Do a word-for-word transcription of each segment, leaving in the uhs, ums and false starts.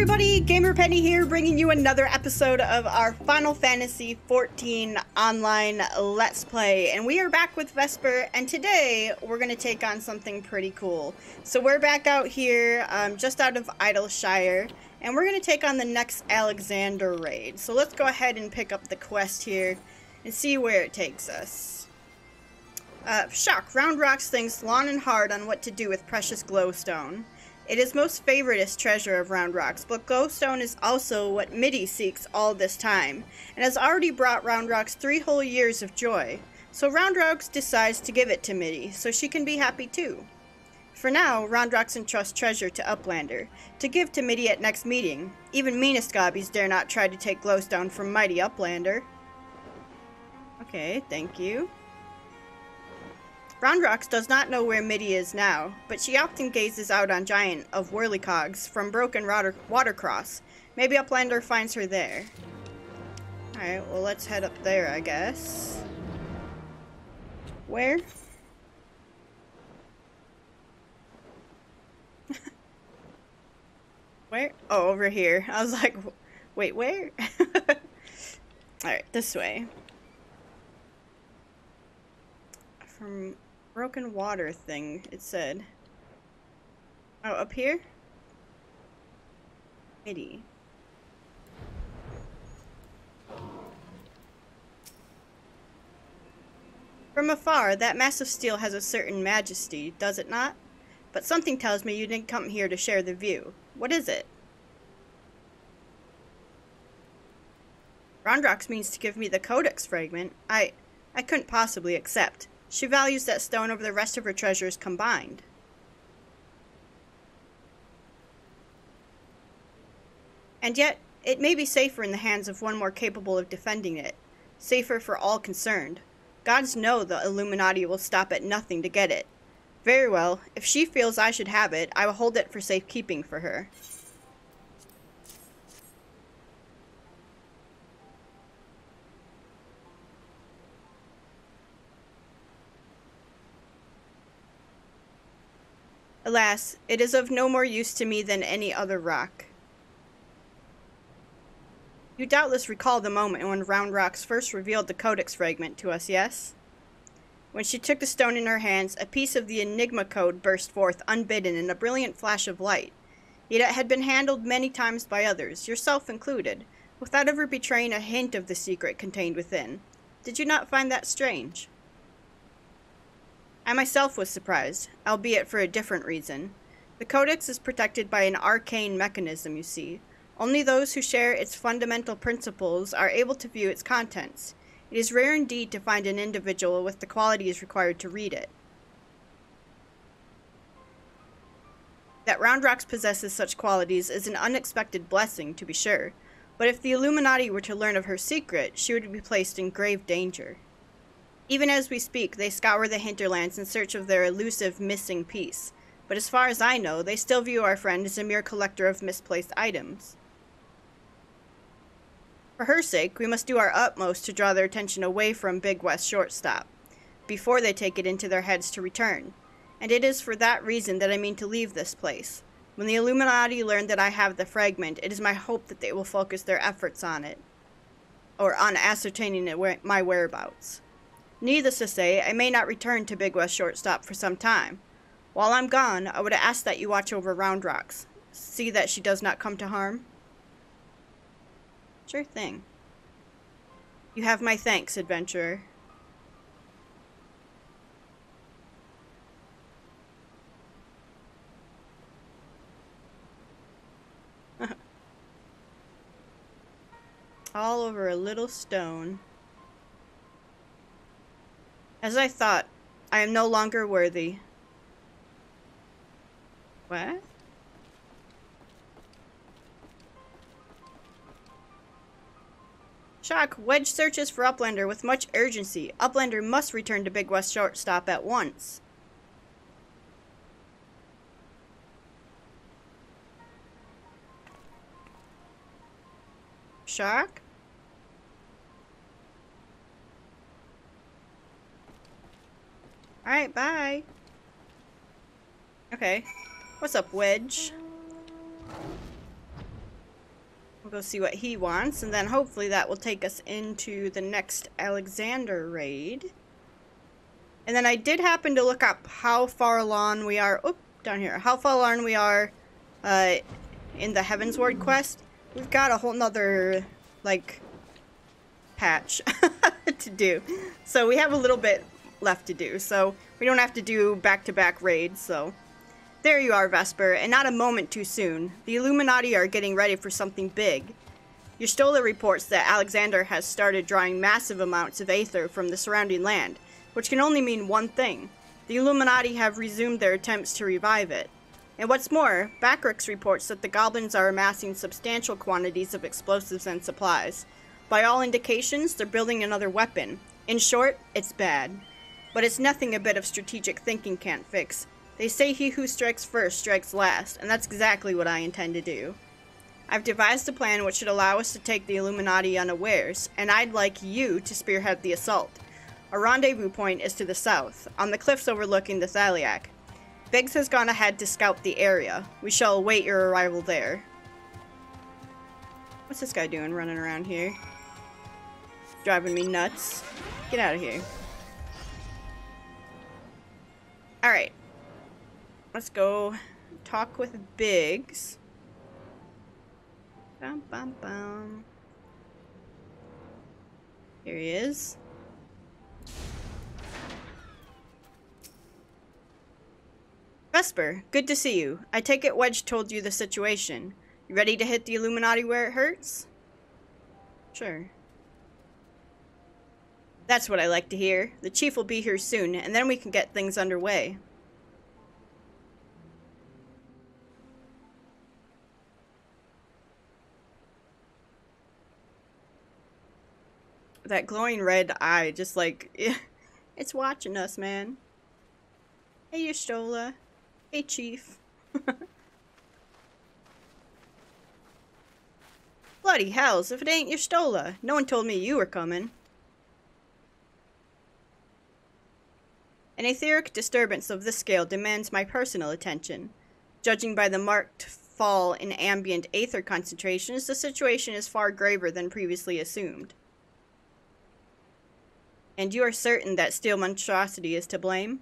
everybody, Gamer Penny here, bringing you another episode of our Final Fantasy fourteen online Let's Play. And we are back with Vesper, and today we're going to take on something pretty cool. So we're back out here, um, just out of Idleshire, and we're going to take on the next Alexander raid. So let's go ahead and pick up the quest here and see where it takes us. Uh, shock, Roundrox thinks long and hard on what to do with precious glowstone. It is most favoritest treasure of Roundrox, but Glowstone is also what Midi seeks all this time, and has already brought Roundrox three whole years of joy. So Roundrox decides to give it to Midi, so she can be happy too. For now, Roundrox entrusts treasure to Uplander, to give to Midi at next meeting. Even meanest gobbies dare not try to take Glowstone from mighty Uplander. Okay, thank you. Roundrox does not know where Midi is now, but she often gazes out on Giant of Whirlycogs from Broken Watercross. Maybe Uplander finds her there. Alright, well let's head up there, I guess. Where? Where? Oh, over here. I was like, wait, where? Alright, this way. From broken water thing, it said. Oh, up here? Midi. From afar, that mass of steel has a certain majesty, does it not? But something tells me you didn't come here to share the view. What is it? Roundrox means to give me the Codex fragment. I, I couldn't possibly accept. She values that stone over the rest of her treasures combined. And yet, it may be safer in the hands of one more capable of defending it. Safer for all concerned. Gods know the Illuminati will stop at nothing to get it. Very well, if she feels I should have it, I will hold it for safekeeping for her. Alas, it is of no more use to me than any other rock. You doubtless recall the moment when Roundrox first revealed the Codex fragment to us, yes? When she took the stone in her hands, a piece of the Enigma Code burst forth unbidden in a brilliant flash of light. Yet it had been handled many times by others, yourself included, without ever betraying a hint of the secret contained within. Did you not find that strange? I myself was surprised, albeit for a different reason. The Codex is protected by an arcane mechanism, you see. Only those who share its fundamental principles are able to view its contents. It is rare indeed to find an individual with the qualities required to read it. That Roundrox possesses such qualities is an unexpected blessing, to be sure, but if the Illuminati were to learn of her secret, she would be placed in grave danger. Even as we speak, they scour the hinterlands in search of their elusive missing piece, but as far as I know, they still view our friend as a mere collector of misplaced items. For her sake, we must do our utmost to draw their attention away from Big West Shortstop, before they take it into their heads to return. And it is for that reason that I mean to leave this place. When the Illuminati learn that I have the fragment, it is my hope that they will focus their efforts on it, or on ascertaining my whereabouts. Needless to say, I may not return to Big West Shortstop for some time. While I'm gone, I would ask that you watch over Roundrox. See that she does not come to harm. Sure thing. You have my thanks, adventurer. All over a little stone. As I thought, I am no longer worthy. What? Shock, Wedge searches for Uplander with much urgency. Uplander must return to Big West Shortstop at once. Shock? Alright, bye. Okay. What's up, Wedge? We'll go see what he wants, and then hopefully that will take us into the next Alexander raid. And then I did happen to look up how far along we are, oop, down here, how far along we are uh, in the Heavensward quest. We've got a whole nother, like, patch to do. So we have a little bit left to do, so we don't have to do back-to-back raids, so... There you are, Vesper, and not a moment too soon. The Illuminati are getting ready for something big. Y'shtola reports that Alexander has started drawing massive amounts of aether from the surrounding land, which can only mean one thing. The Illuminati have resumed their attempts to revive it. And what's more, Bakra reports that the goblins are amassing substantial quantities of explosives and supplies. By all indications, they're building another weapon. In short, it's bad. But it's nothing a bit of strategic thinking can't fix. They say he who strikes first strikes last, and that's exactly what I intend to do. I've devised a plan which should allow us to take the Illuminati unawares, and I'd like you to spearhead the assault. Our rendezvous point is to the south, on the cliffs overlooking the Thaliac. Biggs has gone ahead to scout the area. We shall await your arrival there. What's this guy doing running around here? Driving me nuts. Get out of here. Alright. Let's go talk with Biggs. Bum, bum, bum. Here he is. Vesper, good to see you. I take it Wedge told you the situation. You ready to hit the Illuminati where it hurts? Sure. That's what I like to hear. The chief will be here soon, and then we can get things underway. That glowing red eye, just like, it's watching us, man. Hey, Y'shtola. Hey, Chief. Bloody hells, if it ain't Y'shtola. No one told me you were coming. An etheric disturbance of this scale demands my personal attention. Judging by the marked fall in ambient aether concentrations, the situation is far graver than previously assumed. And you are certain that steel monstrosity is to blame?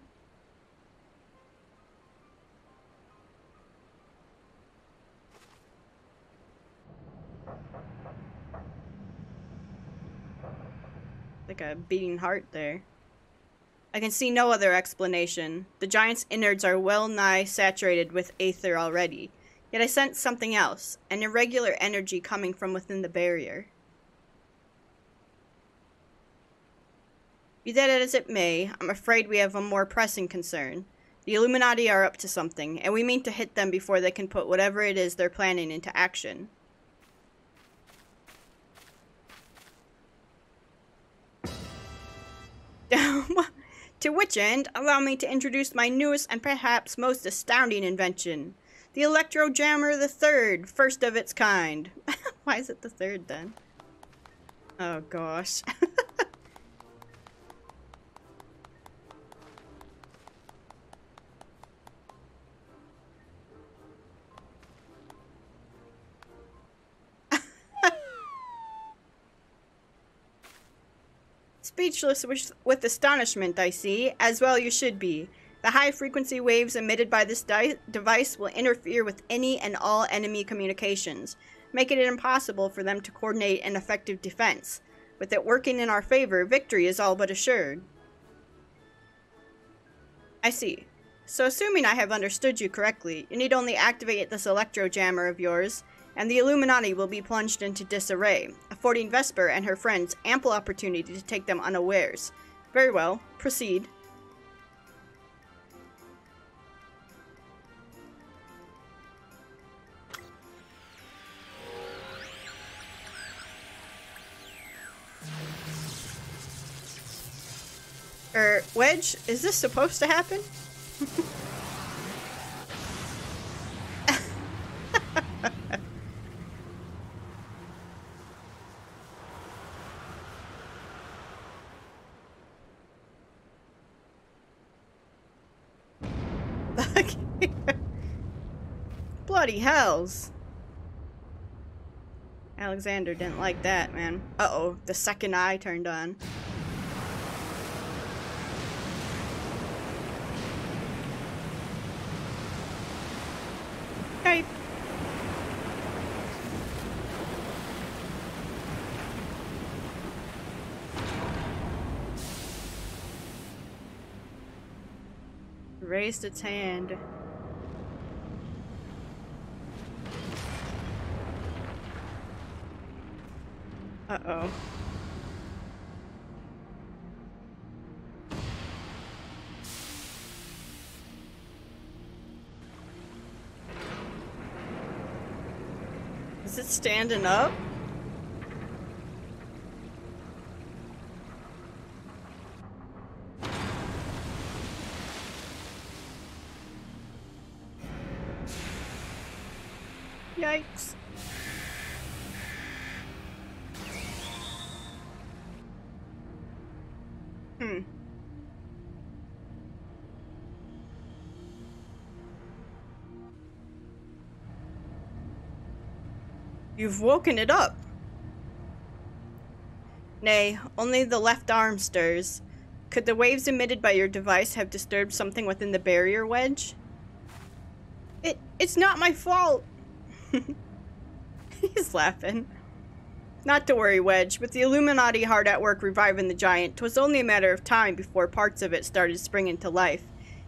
Like a beating heart there. I can see no other explanation. The giant's innards are well nigh saturated with aether already. Yet I sense something else, an irregular energy coming from within the barrier. Be that as it may, I'm afraid we have a more pressing concern. The Illuminati are up to something, and we mean to hit them before they can put whatever it is they're planning into action. To which end, allow me to introduce my newest and perhaps most astounding invention. The Electro Jammer the Third, first of its kind. Why is it the third then? Oh gosh. Speechless with astonishment, I see, as well you should be. The high-frequency waves emitted by this device will interfere with any and all enemy communications, making it impossible for them to coordinate an effective defense. With it working in our favor, victory is all but assured. I see. So assuming I have understood you correctly, you need only activate this electro jammer of yours, and the Illuminati will be plunged into disarray, affording Vesper and her friends ample opportunity to take them unawares. Very well, proceed. Er, Wedge, is this supposed to happen? Bloody hells. Alexander didn't like that, man. Uh-oh, the second eye turned on. Hey. Raised its hand. Uh-oh. Is it standing up? Yikes. Hmm. You've woken it up. Nay, only the left arm stirs. Could the waves emitted by your device have disturbed something within the barrier, Wedge? It, it's not my fault. He's laughing. Not to worry, Wedge. With the Illuminati hard at work reviving the giant, 'twas only a matter of time before parts of it started springing to life.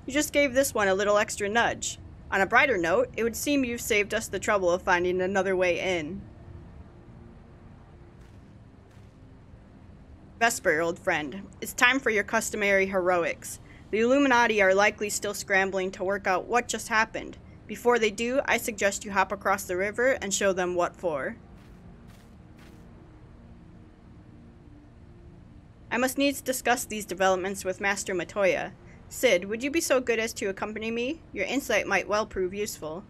You just gave this one a little extra nudge. On a brighter note, it would seem you've saved us the trouble of finding another way in. Vesper, old friend. It's time for your customary heroics. The Illuminati are likely still scrambling to work out what just happened. Before they do, I suggest you hop across the river and show them what for. I must needs discuss these developments with Master Matoya. Cid, would you be so good as to accompany me? Your insight might well prove useful.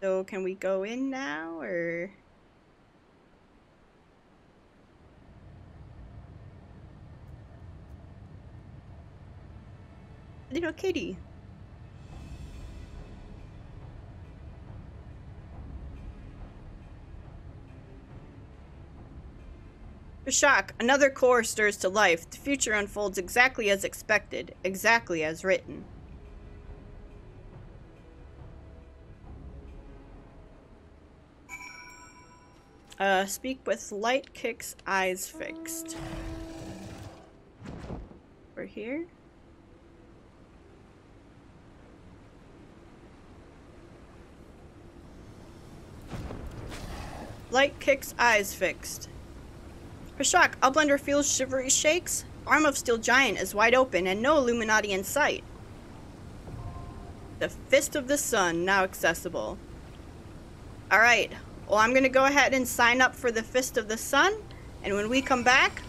So can we go in now, or? Little kitty. The shock, another core stirs to life. The future unfolds exactly as expected, exactly as written. Uh, speak with light kicks, eyes fixed. We're here. Light kicks, eyes fixed. Shock, Uplander feels shivery shakes. Arm of Steel Giant is wide open and no Illuminati in sight. The Fist of the Sun now accessible. Alright. Well, I'm going to go ahead and sign up for the Fist of the Sun, and when we come back,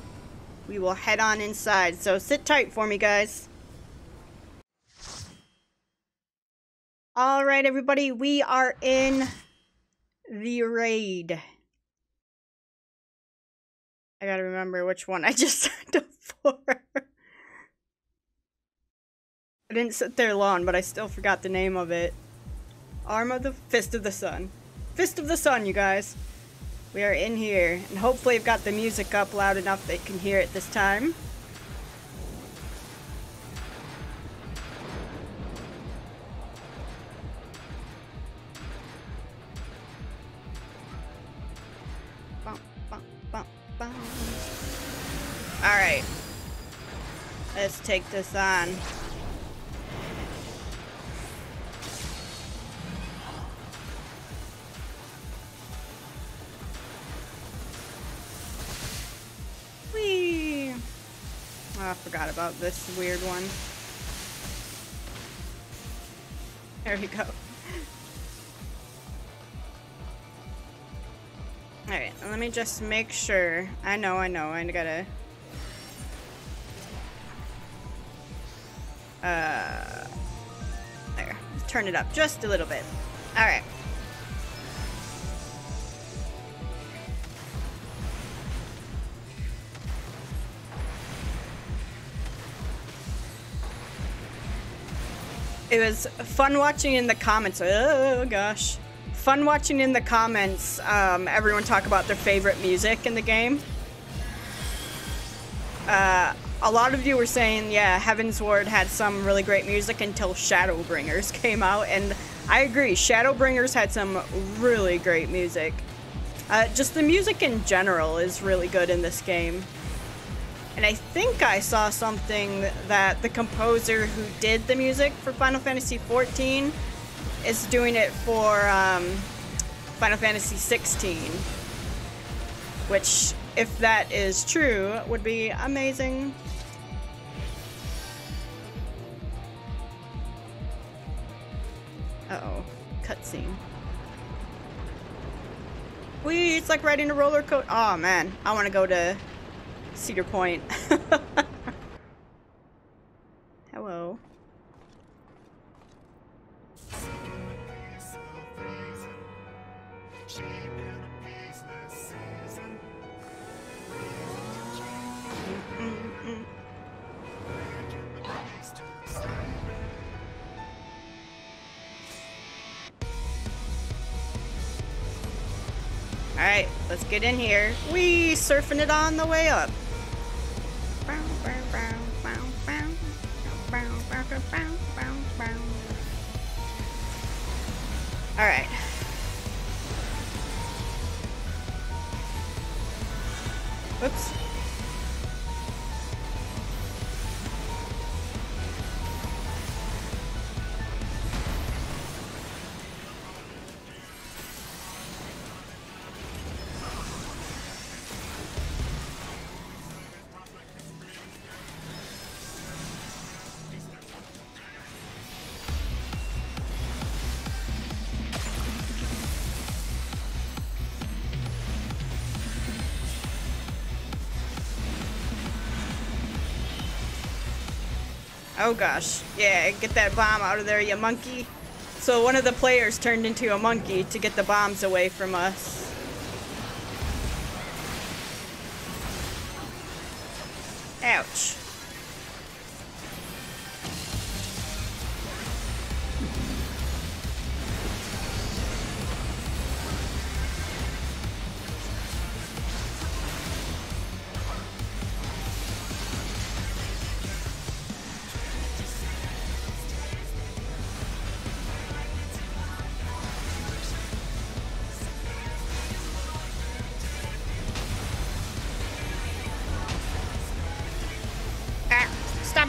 we will head on inside. So sit tight for me, guys. All right, everybody, we are in the raid. I got to remember which one I just signed up for. I didn't sit there long, but I still forgot the name of it. Arm of the Fist of the Sun. Fist of the Sun, you guys. We are in here, and hopefully I've got the music up loud enough they can hear it this time. Alright. Let's take this on. I forgot about this weird one. There we go. Alright, let me just make sure. I know, I know, I gotta... Uh, there. Turn it up just a little bit. All right. It was fun watching in the comments. Oh gosh. Fun watching in the comments, um, everyone talk about their favorite music in the game. Uh, a lot of you were saying, yeah, Heavensward had some really great music until Shadowbringers came out, and I agree, Shadowbringers had some really great music. Uh, just the music in general is really good in this game. And I think I saw something that the composer who did the music for Final Fantasy fourteen is doing it for um, Final Fantasy sixteen, which, if that is true, would be amazing. Uh-oh, cutscene. Wee, it's like riding a roller coaster. Oh man, I want to go to Cedar Point. Hello. Alright, let's get in here. Wee, surfing it on the way up. Alright. Whoops. Oh gosh, yeah, get that bomb out of there, you monkey. So one of the players turned into a monkey to get the bombs away from us. Ouch.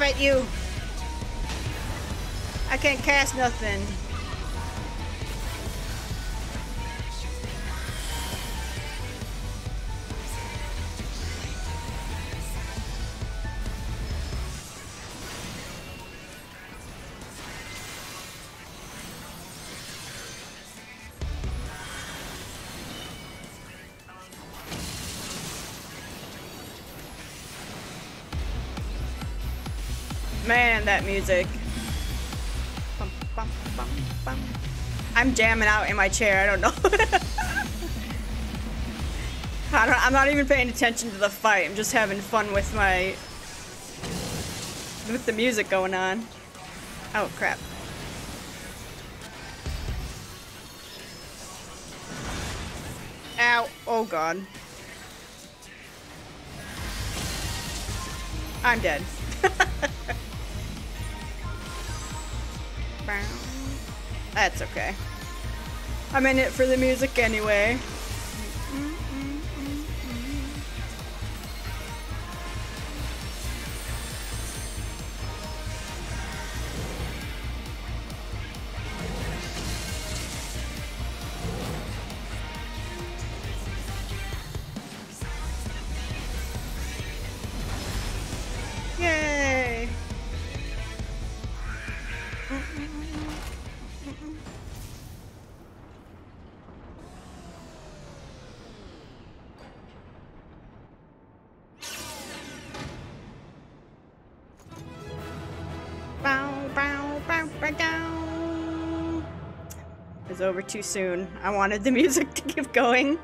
At you. I can't cast nothing. Man, that music. Bum, bum, bum, bum. I'm jamming out in my chair. I don't know. I don't, I'm not even paying attention to the fight. I'm just having fun with my with the music going on. Oh crap. Ow. Oh god. I'm dead. That's okay. I'm in it for the music anyway. is over too soon. I wanted the music to keep going.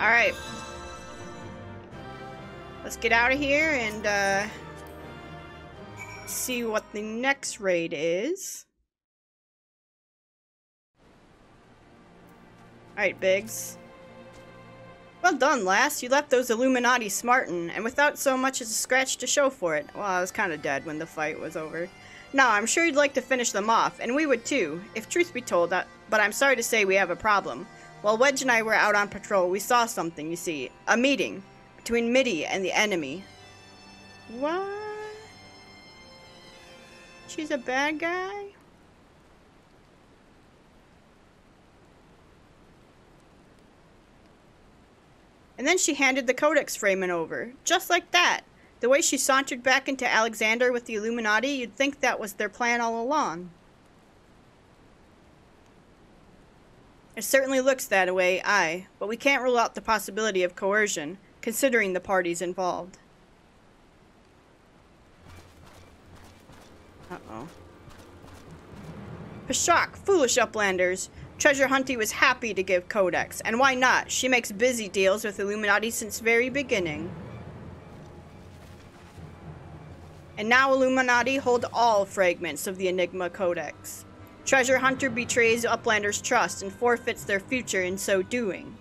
Alright. Let's get out of here and uh, see what the next raid is. Alright, Biggs. Well done, lass. You left those Illuminati smartin', and without so much as a scratch to show for it. Well, I was kinda dead when the fight was over. Now, I'm sure you'd like to finish them off, and we would too, if truth be told, I but I'm sorry to say we have a problem. While Wedge and I were out on patrol, we saw something, you see. A meeting between Midi and the enemy. What? She's a bad guy? And then she handed the codex framing over. Just like that. The way she sauntered back into Alexander with the Illuminati, you'd think that was their plan all along. It certainly looks that way, aye. But we can't rule out the possibility of coercion, considering the parties involved. Uh-oh. Peshach, foolish Uplanders! Treasure Hunty was happy to give Codex, and why not? She makes busy deals with Illuminati since very beginning. And now Illuminati hold all fragments of the Enigma Codex. Treasure Hunter betrays Uplander's trust and forfeits their future in so doing.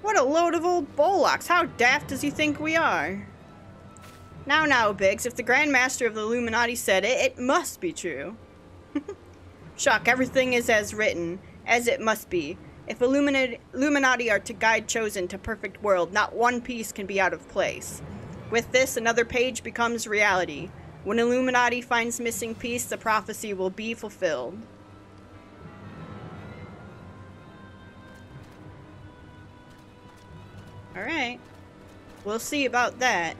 What a load of old bollocks! How daft does he think we are? Now, now, Biggs, if the Grand Master of the Illuminati said it, it must be true. Shock, everything is as written, as it must be. If Illuminati, Illuminati are to guide Chosen to perfect world, not one piece can be out of place. With this, another page becomes reality. When Illuminati finds missing piece, the prophecy will be fulfilled. Alright. We'll see about that.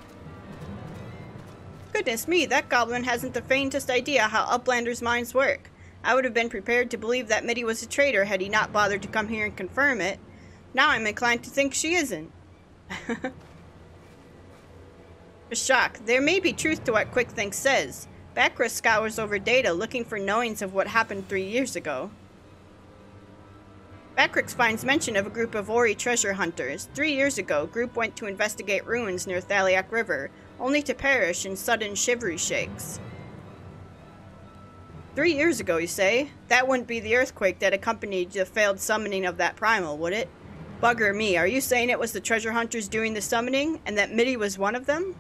Goodness me, that goblin hasn't the faintest idea how Uplanders' minds work. I would have been prepared to believe that Midi was a traitor had he not bothered to come here and confirm it. Now I'm inclined to think she isn't. Shock, there may be truth to what Quickthinx says. Bakra scours over data looking for knowings of what happened three years ago. Bakra finds mention of a group of Ori treasure hunters. Three years ago, group went to investigate ruins near Thaliak River, only to perish in sudden shivery shakes. Three years ago, you say? That wouldn't be the earthquake that accompanied the failed summoning of that primal, would it? Bugger me, are you saying it was the treasure hunters doing the summoning, and that Midi was one of them?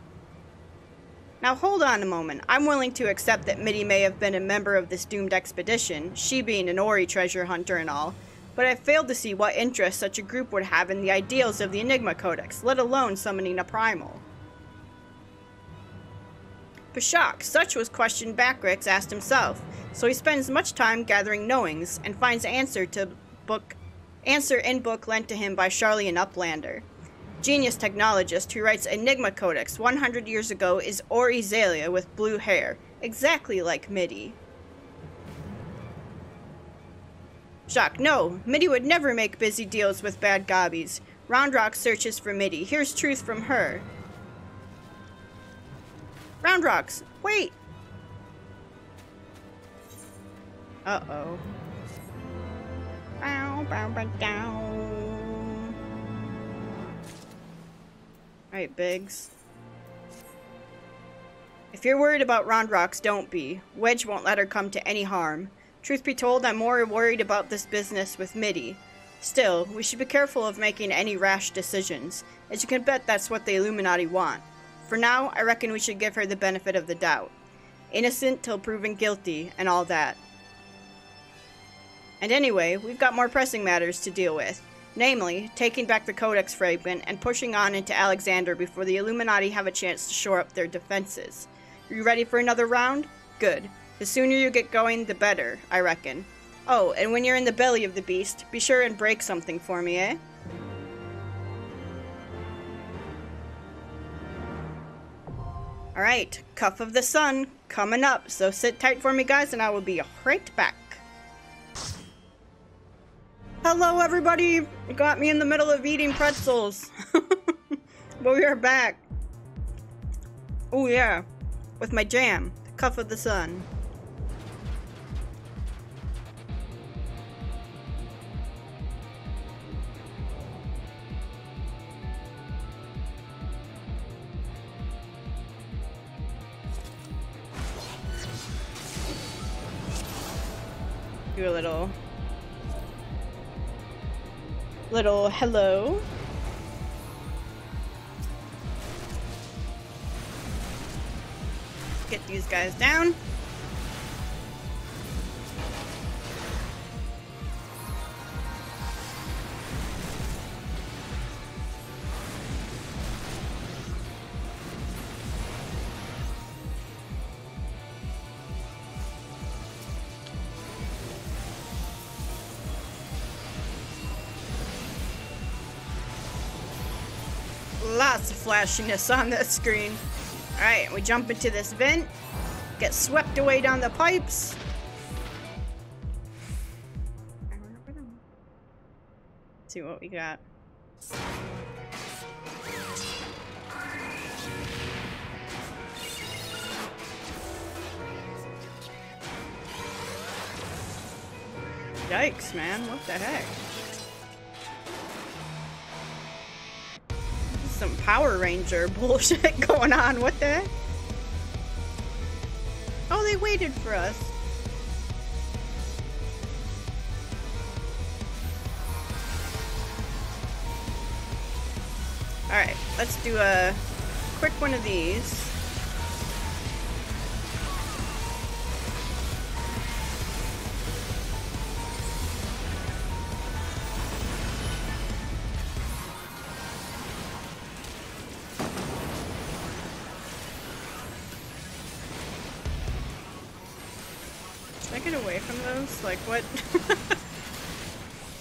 Now hold on a moment. I'm willing to accept that Midi may have been a member of this doomed expedition, she being an Ori treasure hunter and all, but I've failed to see what interest such a group would have in the ideals of the Enigma Codex, let alone summoning a primal. Peshach, such was question Bakrix asked himself, so he spends much time gathering knowings, and finds answer to book, answer in book lent to him by Charlie and Uplander. Genius technologist who writes Enigma Codex one hundred years ago is Orizalia with blue hair, exactly like Midi. Jacques, no, Midi would never make busy deals with bad gobbies. Roundrox searches for Midi. Here's truth from her. Roundrox, wait! Uh-oh. Bow, bow, bow, down. Alright, Biggs. If you're worried about Roundrox, don't be. Wedge won't let her come to any harm. Truth be told, I'm more worried about this business with Midi. Still, we should be careful of making any rash decisions, as you can bet that's what the Illuminati want. For now, I reckon we should give her the benefit of the doubt. Innocent till proven guilty, and all that. And anyway, we've got more pressing matters to deal with. Namely, taking back the Codex fragment and pushing on into Alexander before the Illuminati have a chance to shore up their defenses. Are you ready for another round? Good. The sooner you get going, the better, I reckon. Oh, and when you're in the belly of the beast, be sure and break something for me, eh? Alright, Cuff of the Son, coming up, so sit tight for me guys and I will be right back. Hello Hello, everybody! You got me in the middle of eating pretzels. But we are back. Oh, yeah. With my jam. Cuff of the Son. Do a little... little hello. Get these guys down. Lots of flashiness on that screen. All right, we jump into this vent, get swept away down the pipes. Let's see what we got. Yikes, man, what the heck? Some Power Ranger bullshit going on. What the heck? Oh, they waited for us. Alright, let's do a quick one of these. Like, what?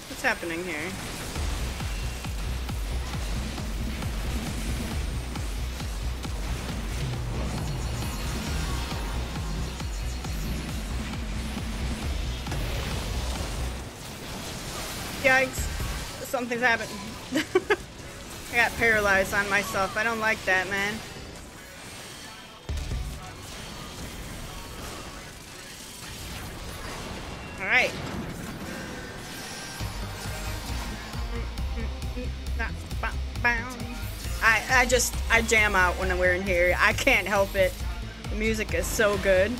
What's happening here? Yikes! Something's happened. I got paralyzed on myself. I don't like that, man. Alright. I, I just, I jam out when we're in here. I can't help it. The music is so good.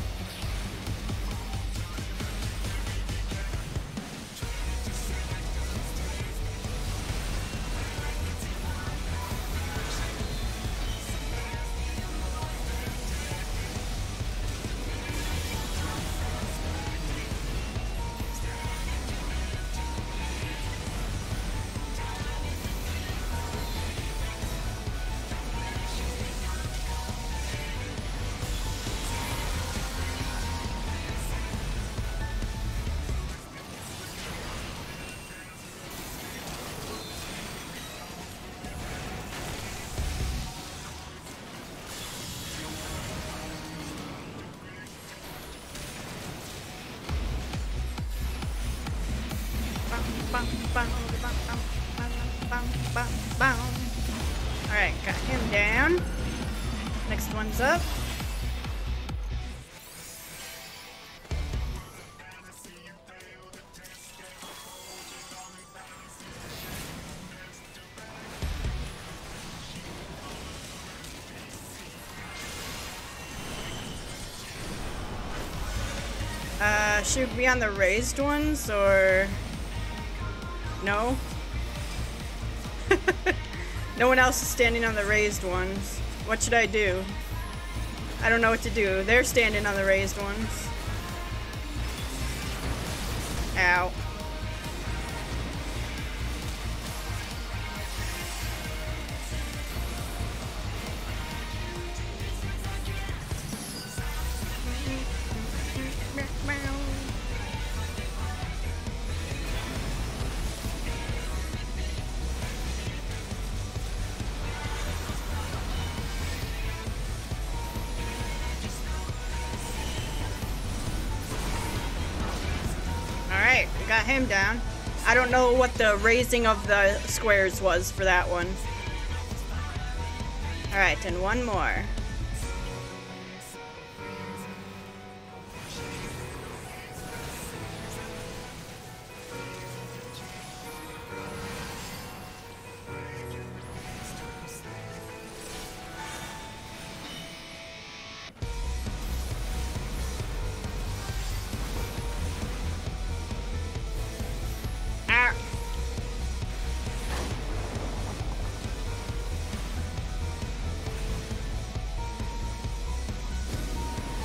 Alright, got him down. Next one's up. Uh, should we be on the raised ones or... no? No one else is standing on the raised ones. What should I do? I don't know what to do. They're standing on the raised ones. Ow. Got him down. I don't know what the raising of the squares was for that one. Alright, and one more.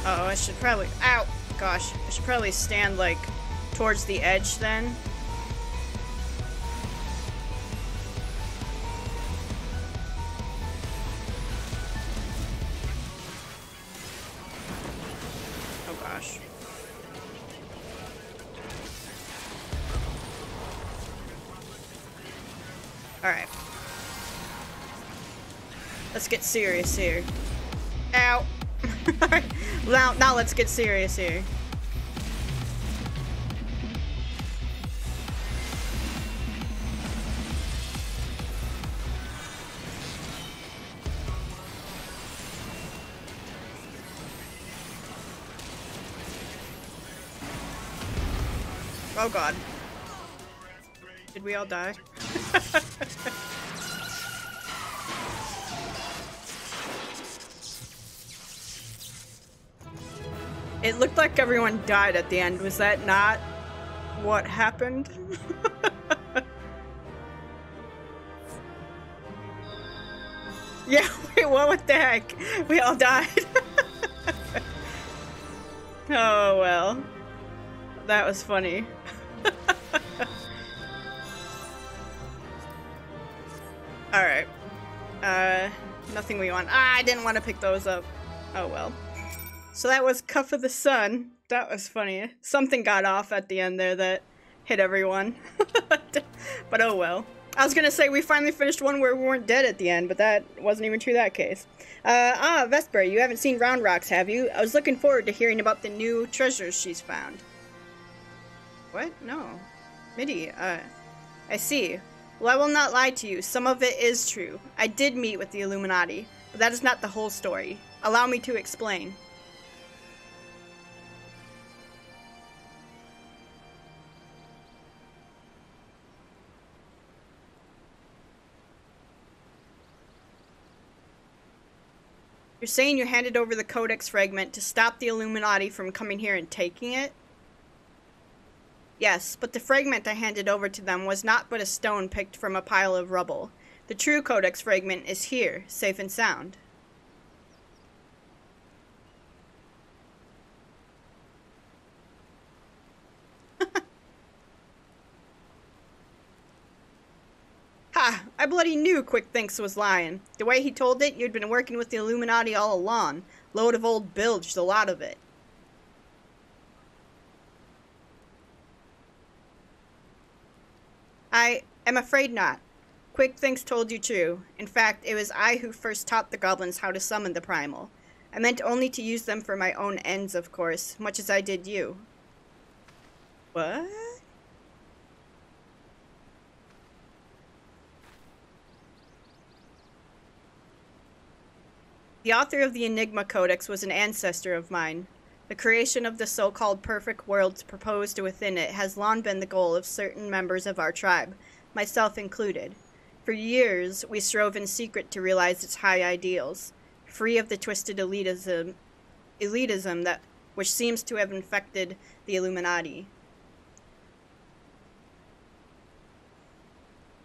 I should probably, ow, gosh, I should probably stand, like, towards the edge then. Oh gosh. Alright. Let's get serious here. Ow. Alright. Now, now let's get serious here. Oh god. Did we all die? It looked like everyone died at the end. Was that not what happened? Yeah, wait, what, what the heck? We all died. Oh, well. That was funny. Alright. Uh, nothing we want. Ah, I didn't want to pick those up. Oh, well. So that was Cuff of the Son. That was funny. Something got off at the end there that hit everyone. But oh well. I was gonna say we finally finished one where we weren't dead at the end, but that wasn't even true that case. Uh, ah, Vesper, you haven't seen Roundrox, have you? I was looking forward to hearing about the new treasures she's found. What? No. Midi, uh, I see. Well, I will not lie to you. Some of it is true. I did meet with the Illuminati, but that is not the whole story. Allow me to explain. You're saying you handed over the Codex fragment to stop the Illuminati from coming here and taking it? Yes, but the fragment I handed over to them was not but a stone picked from a pile of rubble. The true Codex fragment is here, safe and sound. Ha! I bloody knew Quickthinx was lying. The way he told it, you'd been working with the Illuminati all along. Load of old bilge, the lot of it. I am afraid not. Quickthinx told you true. In fact, it was I who first taught the goblins how to summon the primal. I meant only to use them for my own ends, of course, much as I did you. What? The author of the Enigma Codex was an ancestor of mine. The creation of the so-called perfect worlds proposed within it has long been the goal of certain members of our tribe, myself included. For years, we strove in secret to realize its high ideals, free of the twisted elitism, elitism that which seems to have infected the Illuminati.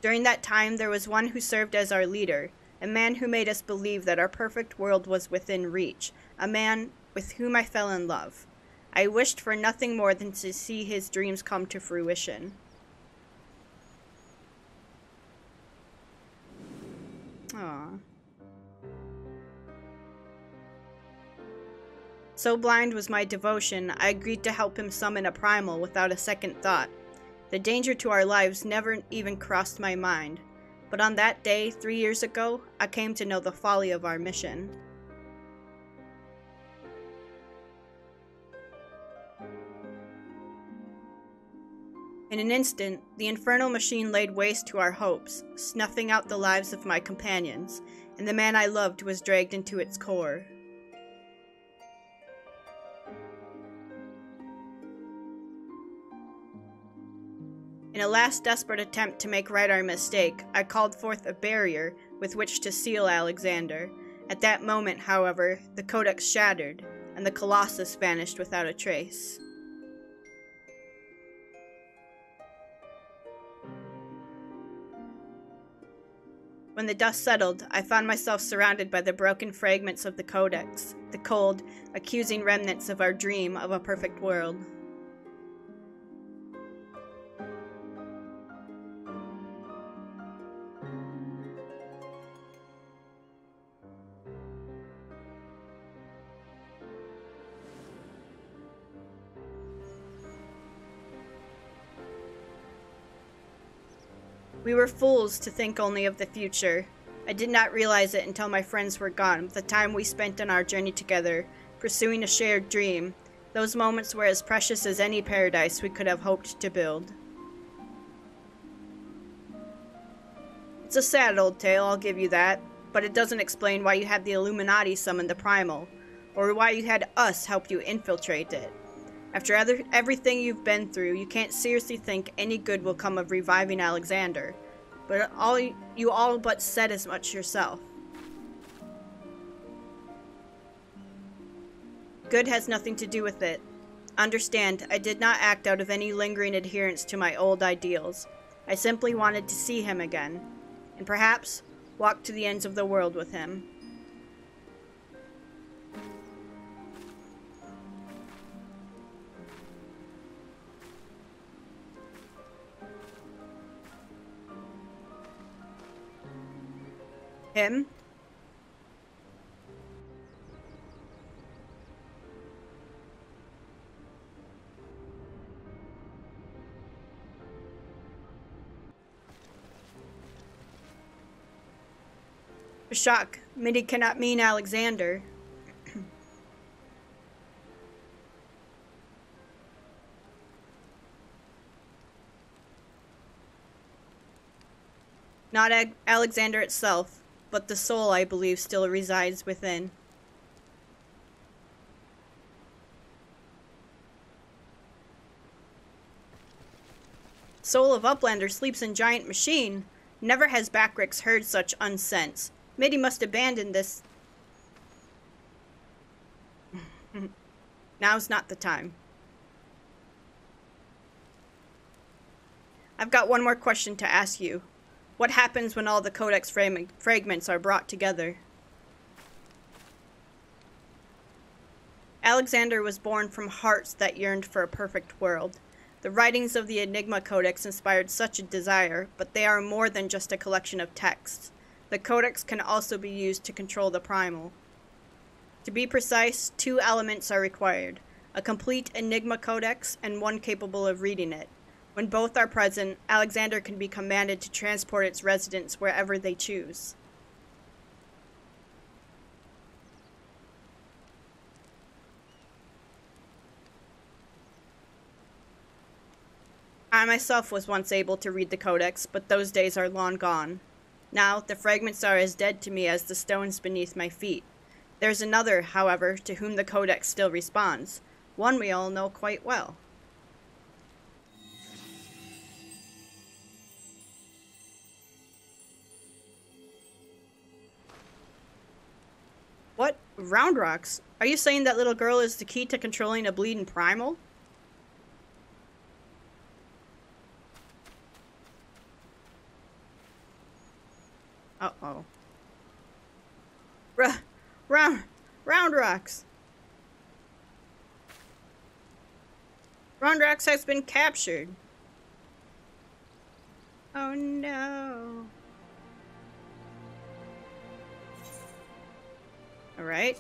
During that time, there was one who served as our leader, a man who made us believe that our perfect world was within reach, a man with whom I fell in love. I wished for nothing more than to see his dreams come to fruition. Aww. So blind was my devotion, I agreed to help him summon a primal without a second thought. The danger to our lives never even crossed my mind. But on that day, three years ago, I came to know the folly of our mission. In an instant, the infernal machine laid waste to our hopes, snuffing out the lives of my companions, and the man I loved was dragged into its core. In a last desperate attempt to make right our mistake, I called forth a barrier with which to seal Alexander. At that moment, however, the codex shattered, and the colossus vanished without a trace. When the dust settled, I found myself surrounded by the broken fragments of the codex, the cold, accusing remnants of our dream of a perfect world. We were fools to think only of the future. I did not realize it until my friends were gone, but the time we spent on our journey together, pursuing a shared dream, those moments were as precious as any paradise we could have hoped to build. It's a sad old tale, I'll give you that, but it doesn't explain why you had the Illuminati summon the Primal, or why you had us help you infiltrate it. After other, everything you've been through, you can't seriously think any good will come of reviving Alexander. But all you all but said as much yourself. Good has nothing to do with it. Understand, I did not act out of any lingering adherence to my old ideals. I simply wanted to see him again, and perhaps walk to the ends of the world with him. Him? Shock. Midi cannot mean Alexander. Not a- Alexander itself. But the soul, I believe, still resides within. Soul of Uplander sleeps in giant machine. Never has Bakrix heard such unsense. Midi must abandon this. Now's not the time. I've got one more question to ask you. What happens when all the codex frame fragments are brought together? Alexander was born from hearts that yearned for a perfect world. The writings of the Enigma Codex inspired such a desire, but they are more than just a collection of texts. The codex can also be used to control the primal. To be precise, two elements are required: a complete Enigma Codex and one capable of reading it. When both are present, Alexander can be commanded to transport its residents wherever they choose. I myself was once able to read the codex, but those days are long gone. Now, the fragments are as dead to me as the stones beneath my feet. There's another, however, to whom the codex still responds, one we all know quite well. What? Roundrox? Are you saying that little girl is the key to controlling a bleeding primal? Uh-oh. Ra- round- Roundrox! Roundrox has been captured! Oh no... All right.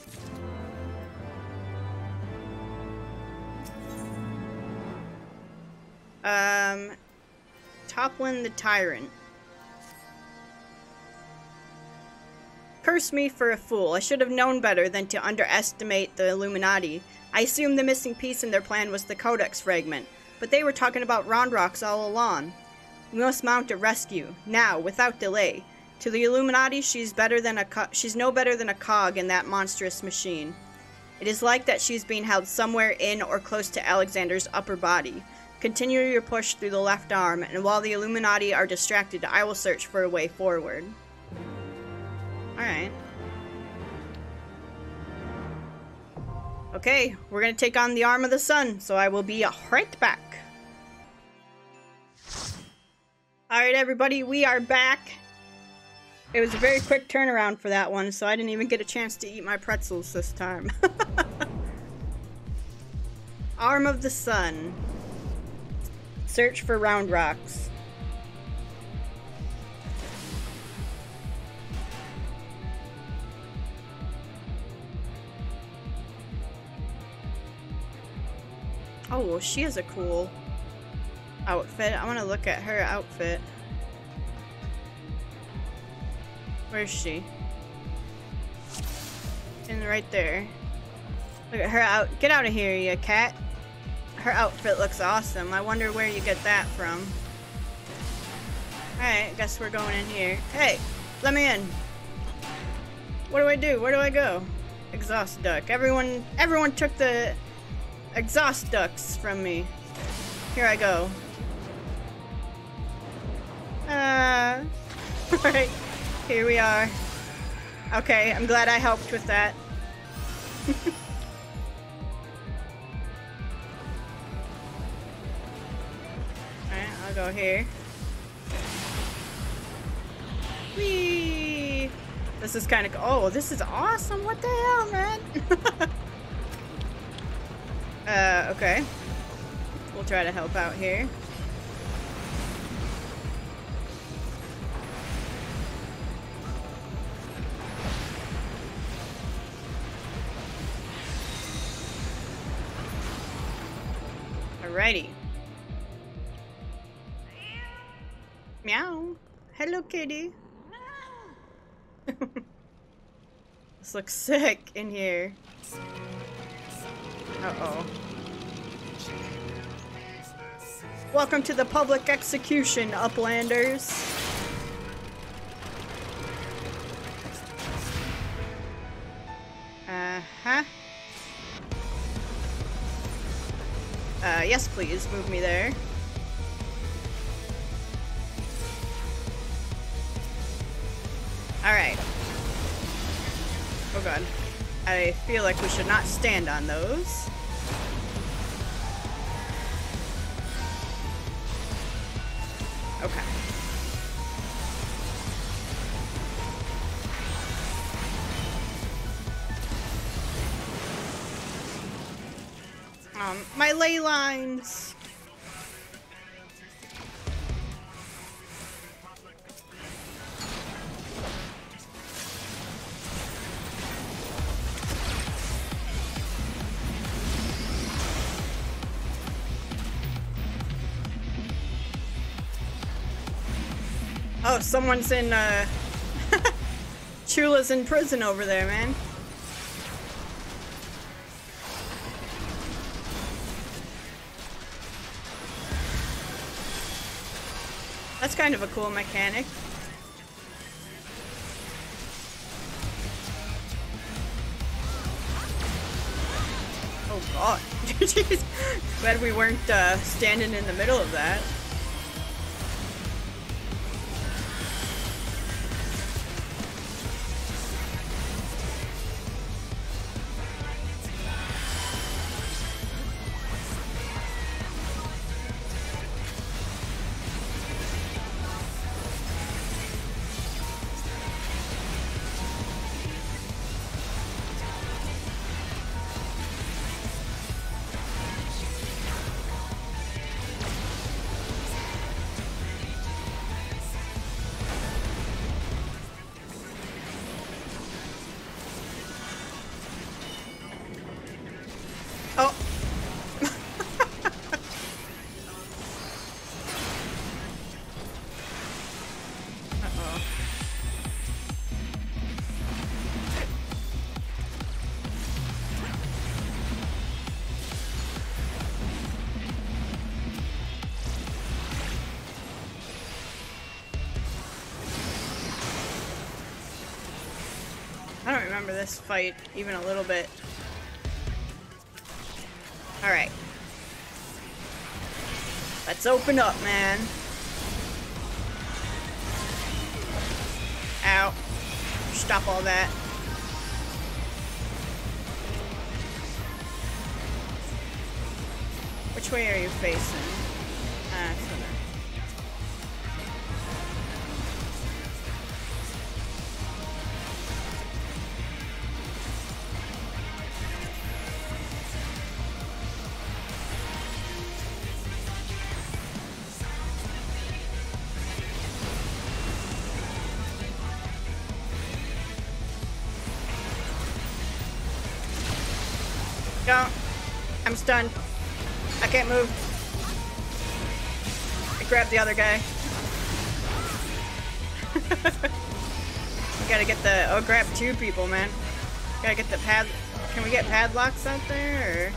Um, Toplin the Tyrant. Curse me for a fool. I should have known better than to underestimate the Illuminati. I assumed the missing piece in their plan was the Codex fragment. but they were talking about Roundrox all along. We must mount a rescue, now, without delay. To the Illuminati, she's better than a co she's no better than a cog in that monstrous machine. It is like that she's being held somewhere in or close to Alexander's upper body. Continue your push through the left arm, and while the Illuminati are distracted, I will search for a way forward. Alright. Okay, we're gonna take on the Arm of the Sun, so I will be right back. Alright everybody, we are back. It was a very quick turnaround for that one, so I didn't even get a chance to eat my pretzels this time. Arm of the Sun. Search for Roundrox. Oh, well, she has a cool outfit. I want to look at her outfit. Where is she? And right there. Look at her out. Get out of here, you cat. Her outfit looks awesome. I wonder where you get that from. Alright, guess we're going in here. Hey, let me in. What do I do? Where do I go? Exhaust duct. Everyone, everyone took the exhaust ducts from me. Here I go. Uh, alright. Here we are. Okay, I'm glad I helped with that. Alright, I'll go here. Whee! This is kind of... Oh, this is awesome! What the hell, man? uh, okay. We'll try to help out here. Alrighty. Meow. Hello, kitty. This looks sick in here. Uh-oh. Welcome to the public execution, Uplanders. Uh-huh. Uh, yes, please. Move me there. Alright. Oh god. I feel like we should not stand on those. Okay. Um, my ley lines! Oh, someone's in, uh... Chula's in prison over there, man. That's kind of a cool mechanic. Oh god. Jeez. Glad we weren't uh, standing in the middle of that. remember this fight even a little bit. Alright. Let's open up, man. Ow. Stop all that. Which way are you facing? Ah, it's over. Don't. I'm stunned. I can't move. I grabbed the other guy. We gotta get the... Oh, grab two people, man. We gotta get the pad... Can we get padlocks out there, or...?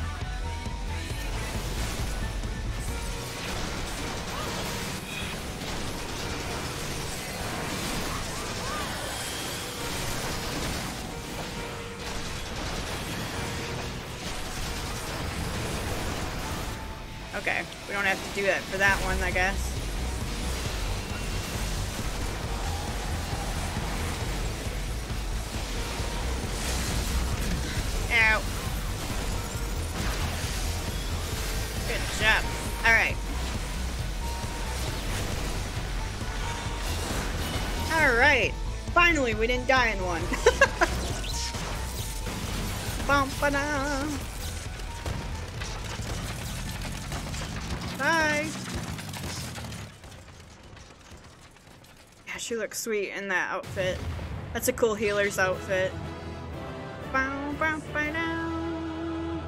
Okay, we don't have to do that for that one, I guess. Ow. Good job. Alright. Alright. Finally, we didn't die in one. Bum ba dum. Hi! Yeah, she looks sweet in that outfit. That's a cool healer's outfit. Bow, bow, bow, down.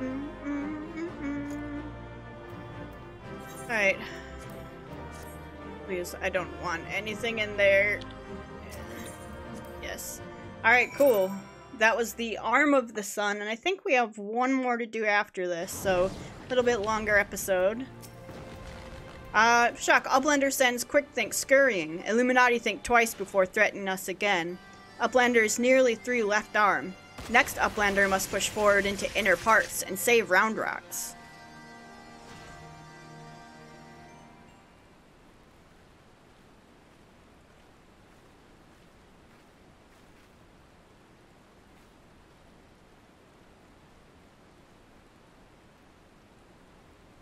Mm, mm, mm, mm. Alright. Please, I don't want anything in there. Yes. Alright, cool. That was the Arm of the Son, and I think we have one more to do after this, so a little bit longer episode. Uh, shock. Uplander sends Quickthinx scurrying. Illuminati think twice before threatening us again. Uplander's nearly three left arm. Next, Uplander must push forward into inner parts and save Roundrox.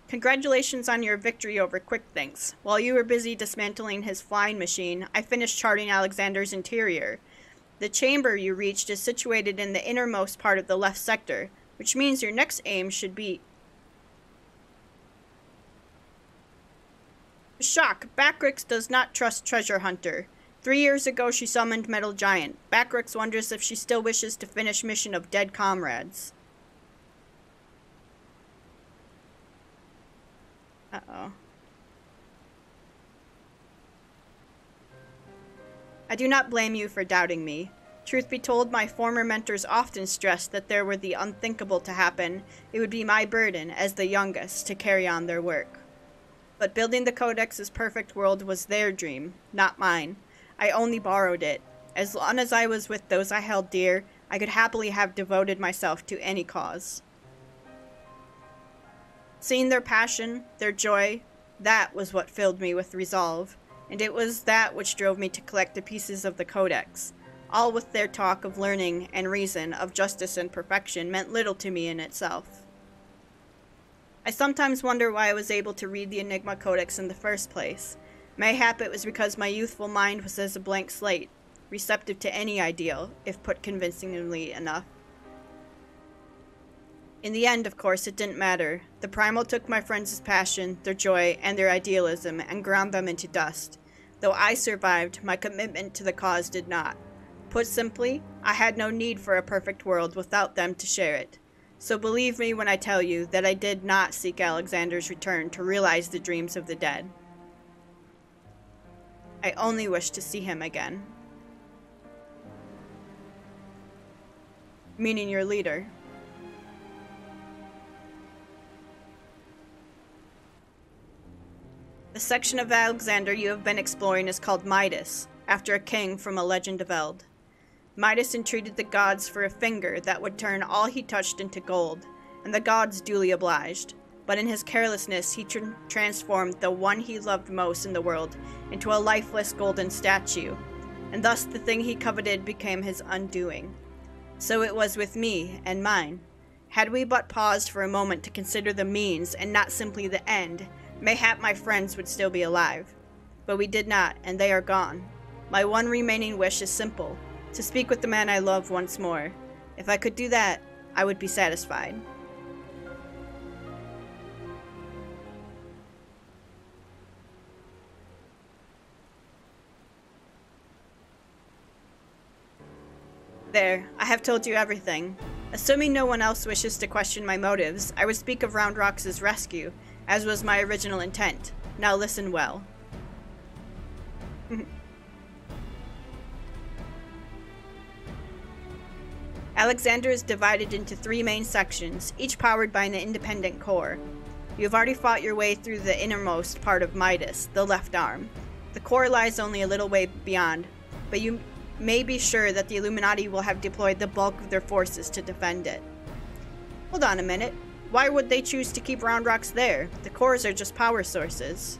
Congratulations on your victory over Quickthinx. While you were busy dismantling his flying machine, I finished charting Alexander's interior. The chamber you reached is situated in the innermost part of the left sector, which means your next aim should be... Shock! Bakra does not trust Treasure Hunter. Three years ago she summoned Metal Giant. Bakra wonders if she still wishes to finish mission of dead comrades. Uh-oh. I do not blame you for doubting me. Truth be told, my former mentors often stressed that there were the unthinkable to happen. It would be my burden, as the youngest, to carry on their work. But building the Codex's perfect world was their dream, not mine. I only borrowed it. As long as I was with those I held dear, I could happily have devoted myself to any cause. Seeing their passion, their joy, that was what filled me with resolve, and it was that which drove me to collect the pieces of the Codex. All with their talk of learning and reason, of justice and perfection, meant little to me in itself. I sometimes wonder why I was able to read the Enigma Codex in the first place. Mayhap it was because my youthful mind was as a blank slate, receptive to any ideal, if put convincingly enough. In the end, of course, it didn't matter. The primal took my friends' passion, their joy, and their idealism, and ground them into dust. Though I survived, my commitment to the cause did not. Put simply, I had no need for a perfect world without them to share it. So believe me when I tell you that I did not seek Alexander's return to realize the dreams of the dead. I only wish to see him again. Meaning your leader. The section of Alexander you have been exploring is called Midas, after a king from A Legend of Eld. Midas entreated the gods for a finger that would turn all he touched into gold, and the gods duly obliged, but in his carelessness he tr transformed the one he loved most in the world into a lifeless golden statue, and thus the thing he coveted became his undoing. So it was with me and mine. Had we but paused for a moment to consider the means and not simply the end, mayhap my friends would still be alive. But we did not, and they are gone. My one remaining wish is simple, to speak with the man I love once more. If I could do that, I would be satisfied. There, I have told you everything. Assuming no one else wishes to question my motives, I would speak of Roundrox's rescue, as was my original intent. Now listen well. Alexander is divided into three main sections, each powered by an independent core. You have already fought your way through the innermost part of Midas, the left arm. The core lies only a little way beyond, but you may be sure that the Illuminati will have deployed the bulk of their forces to defend it. Hold on a minute. Why would they choose to keep Roundrox there? The cores are just power sources.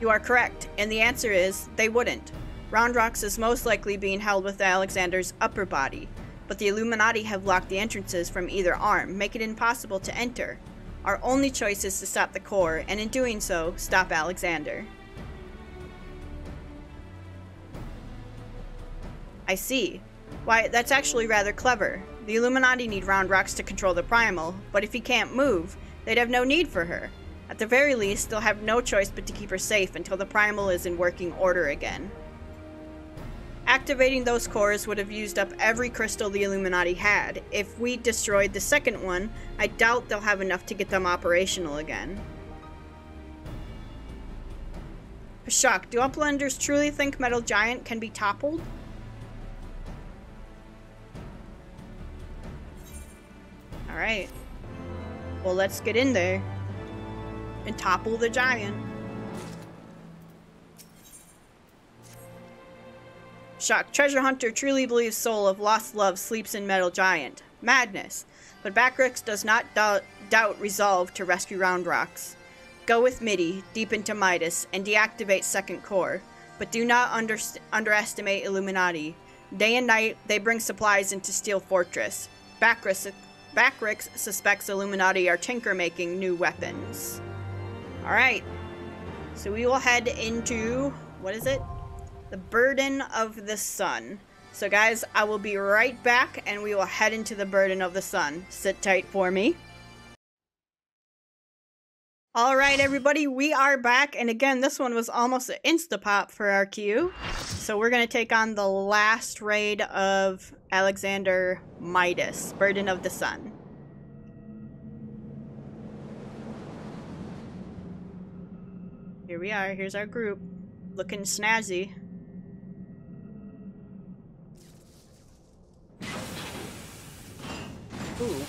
You are correct, and the answer is, they wouldn't. Roundrox is most likely being held with Alexander's upper body, but the Illuminati have locked the entrances from either arm, making it impossible to enter. Our only choice is to stop the core, and in doing so, stop Alexander. I see. Why, that's actually rather clever. The Illuminati need Roundrox to control the primal, but if he can't move, they'd have no need for her. At the very least, they'll have no choice but to keep her safe until the primal is in working order again. Activating those cores would have used up every crystal the Illuminati had. If we destroyed the second one, I doubt they'll have enough to get them operational again. Pashak, do Uplanders truly think Metal Giant can be toppled? Alright. Well, let's get in there and topple the giant. Shock, treasure hunter truly believes soul of lost love sleeps in Metal Giant. Madness. But Bakra does not doubt, doubt resolve to rescue Roundrox. Go with Midi, deep into Midas, and deactivate second core. But do not under, underestimate Illuminati. Day and night, they bring supplies into Steel Fortress. Bakra, Bakra suspects Illuminati are tinker-making new weapons. Alright. So we will head into... what is it? The Burden of the Son. So guys, I will be right back and we will head into the Burden of the Son. Sit tight for me. All right, everybody, we are back. And again, this one was almost an insta-pop for our queue. So we're gonna take on the last raid of Alexander Midas, Burden of the Son. Here we are, here's our group. Looking snazzy. Ooh.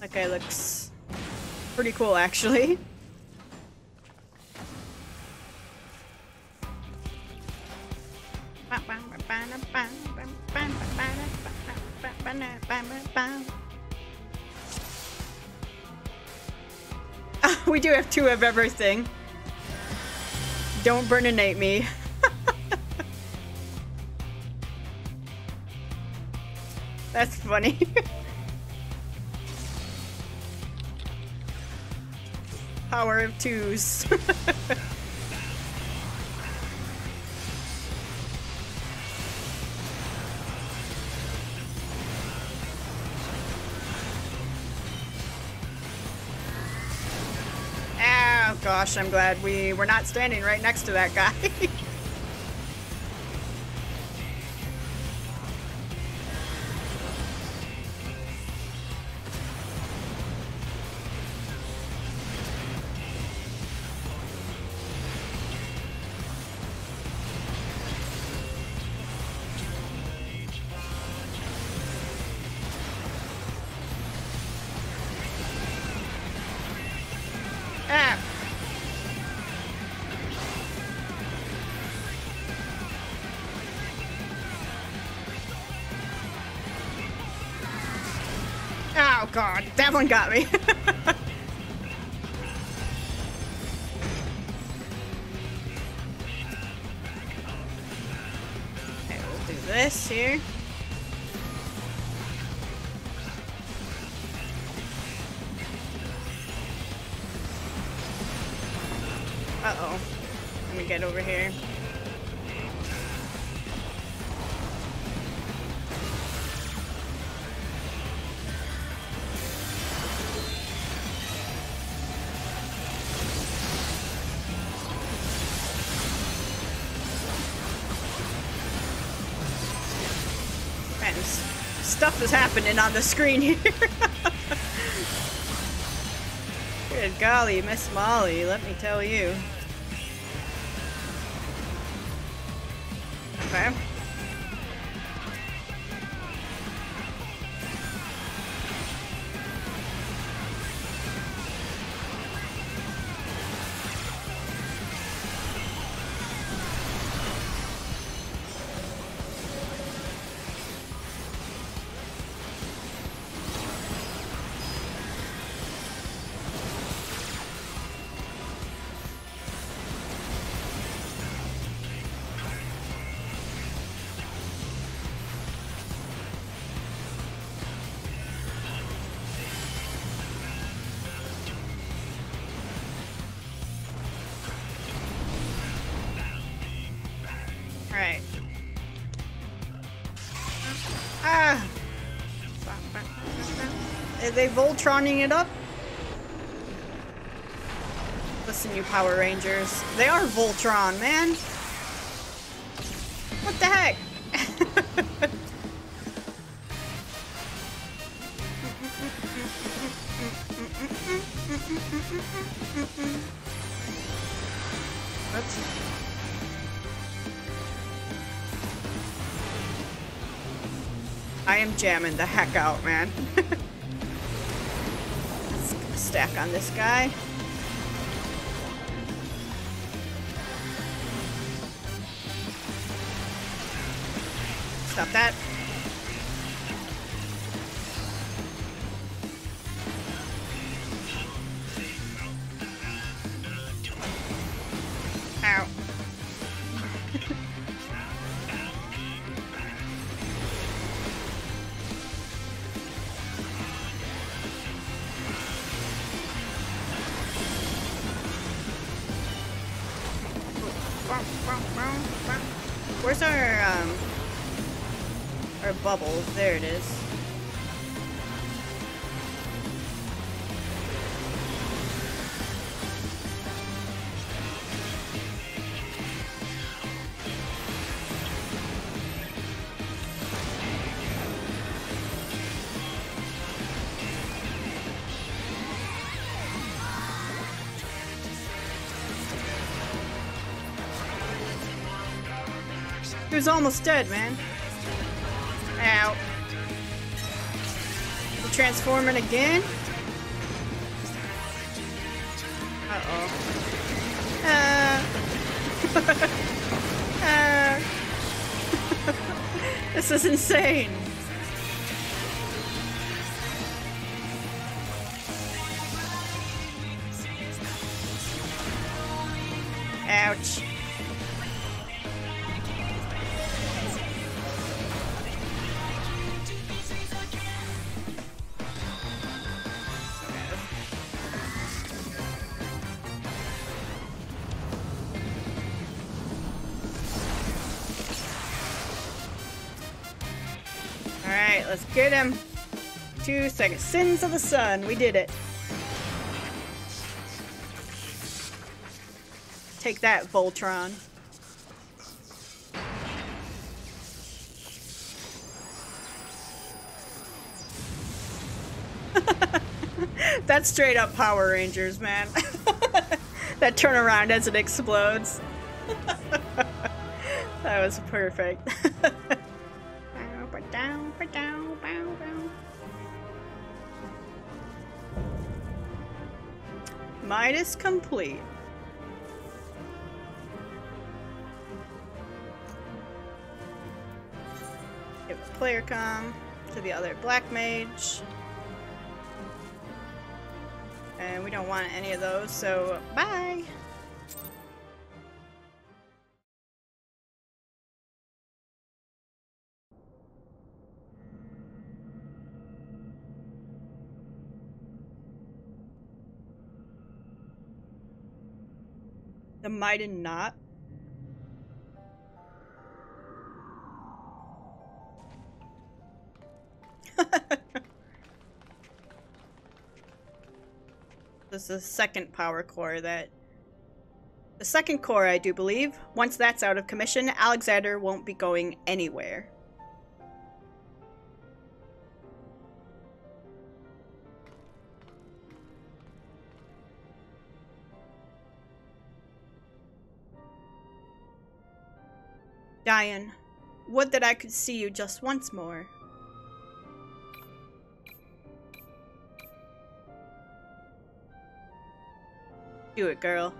That guy looks pretty cool, actually. We do have two of everything. Don't burninate me. That's funny. Power of twos. Oh gosh, I'm glad we were not standing right next to that guy. Oh god, that one got me. Okay, we'll do this here. Uh-oh. Let me get over here. Stuff is happening on the screen here. Good golly, Miss Molly, let me tell you. Okay. They Voltroning it up? Listen, you Power Rangers. They are Voltron, man. What the heck? I am jamming the heck out, man. Stack on this guy. Stop that. Ow. Where's our, um, our bubble? There it is. He was almost dead, man. Ow. We're transforming again? Uh-oh. Uh. uh. This is insane. Ouch. Let's get him. Two seconds. Sins of the Sun. We did it. Take that, Voltron. That's straight up Power Rangers, man. That turnaround as it explodes. That was perfect. Down, down, down, down. Midas complete. Give a player comm to the other black mage. and we don't want any of those, so bye! The Maiden Knot. This is the second power core that... The second core, I do believe. Once that's out of commission, Alexander won't be going anywhere. Diane, would that I could see you just once more. Do it, girl.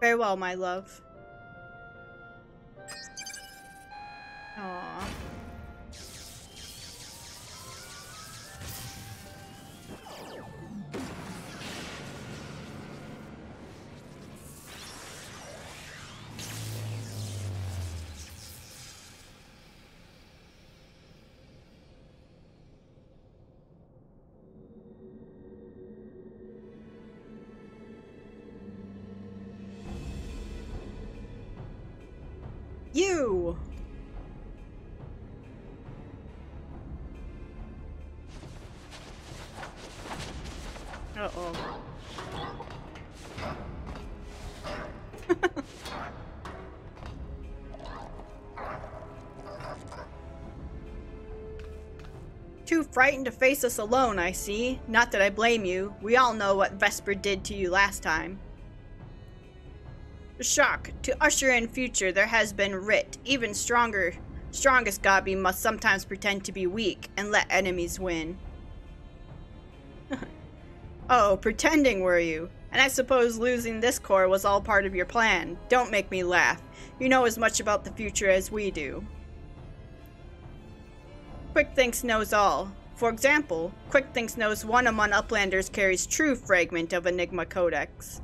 Farewell, my love. Aww. You! Uh-oh. Too frightened to face us alone, I see. Not that I blame you. We all know what Vesper did to you last time. Shock. To usher in future, there has been writ. Even stronger, strongest Gabi must sometimes pretend to be weak and let enemies win. Oh, pretending were you? And I suppose losing this core was all part of your plan. Don't make me laugh. You know as much about the future as we do. Quickthinx knows all. For example, Quickthinx knows one among Uplanders carries true fragment of Enigma Codex.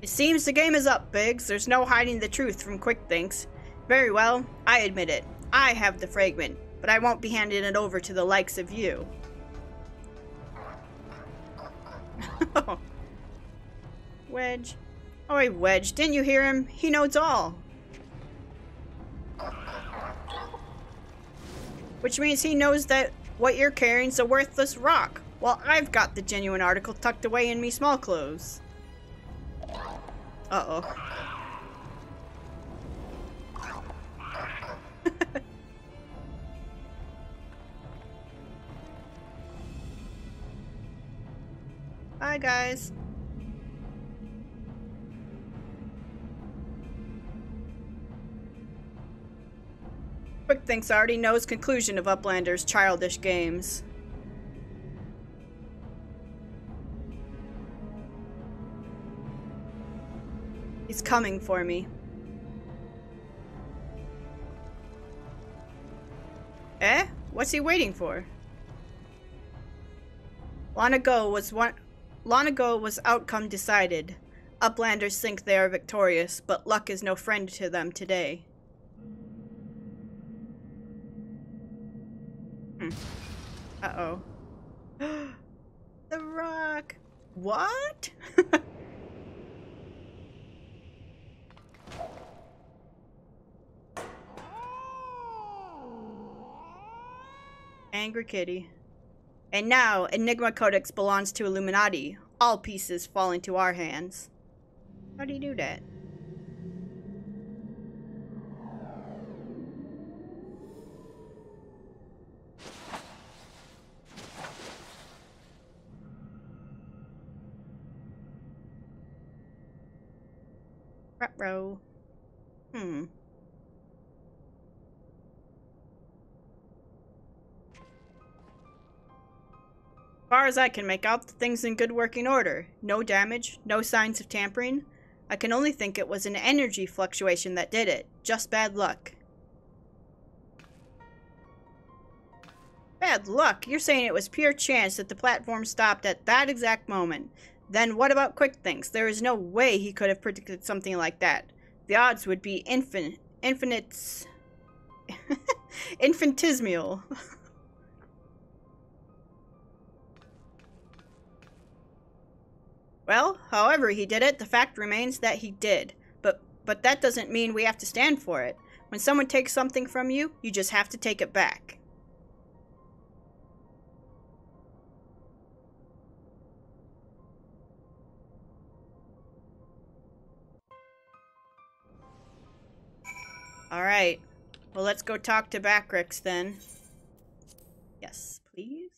It seems the game is up, Biggs. There's no hiding the truth from Quickthinx. Very well, I admit it. I have the fragment, but I won't be handing it over to the likes of you. Wedge. Oh, hey, Wedge. Didn't you hear him? He knows all. Which means he knows that what you're carrying's a worthless rock, while I've got the genuine article tucked away in me small clothes. Uh-oh. Bye, guys. Quickthinx already knows conclusion of Uplander's childish games. He's coming for me. Eh? What's he waiting for? Long ago was one. Long ago was outcome decided. Uplanders think they are victorious, but luck is no friend to them today. Hmm. Uh oh. The rock. What? Angry kitty. And now, Enigma Codex belongs to Illuminati. All pieces fall into our hands. How do you do that? Ruh-roh. Hmm. As far as I can make out, the thing's in good working order. No damage, no signs of tampering. I can only think it was an energy fluctuation that did it. Just bad luck. Bad luck? You're saying it was pure chance that the platform stopped at that exact moment. Then what about Quickthinx? There is no way he could have predicted something like that. The odds would be infin- infinite... infinitesimal. Well, however he did it, the fact remains that he did. But but that doesn't mean we have to stand for it. When someone takes something from you, you just have to take it back. Alright. Well, let's go talk to Bakrix then. Yes, please.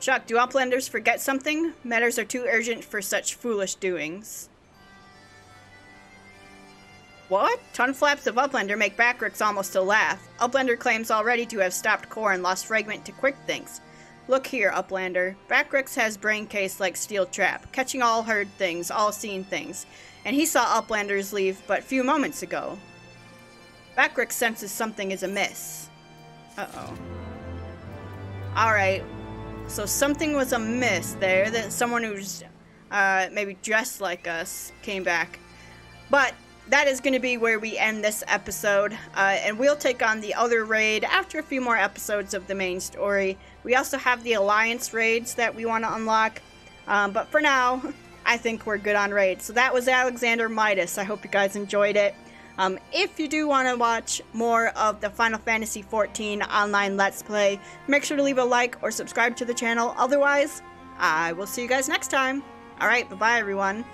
Chuck, do Uplanders forget something? Matters are too urgent for such foolish doings. What? Ton flaps of Uplander make Bakrix almost to laugh. Uplander claims already to have stopped core and lost fragment to Quickthinx. Look here, Uplander. Bakrix has brain case like steel trap, catching all heard things, all seen things. And he saw Uplanders leave but few moments ago. Bakrix senses something is amiss. Uh-oh. Alright. So something was amiss there, that someone who's uh, maybe dressed like us came back. But that is going to be where we end this episode, uh, and we'll take on the other raid after a few more episodes of the main story. We also have the Alliance raids that we want to unlock, um, but for now, I think we're good on raids. So that was Alexander Midas. I hope you guys enjoyed it. Um, if you do want to watch more of the Final Fantasy fourteen online Let's Play, make sure to leave a like or subscribe to the channel. Otherwise, I will see you guys next time. Alright, bye-bye everyone.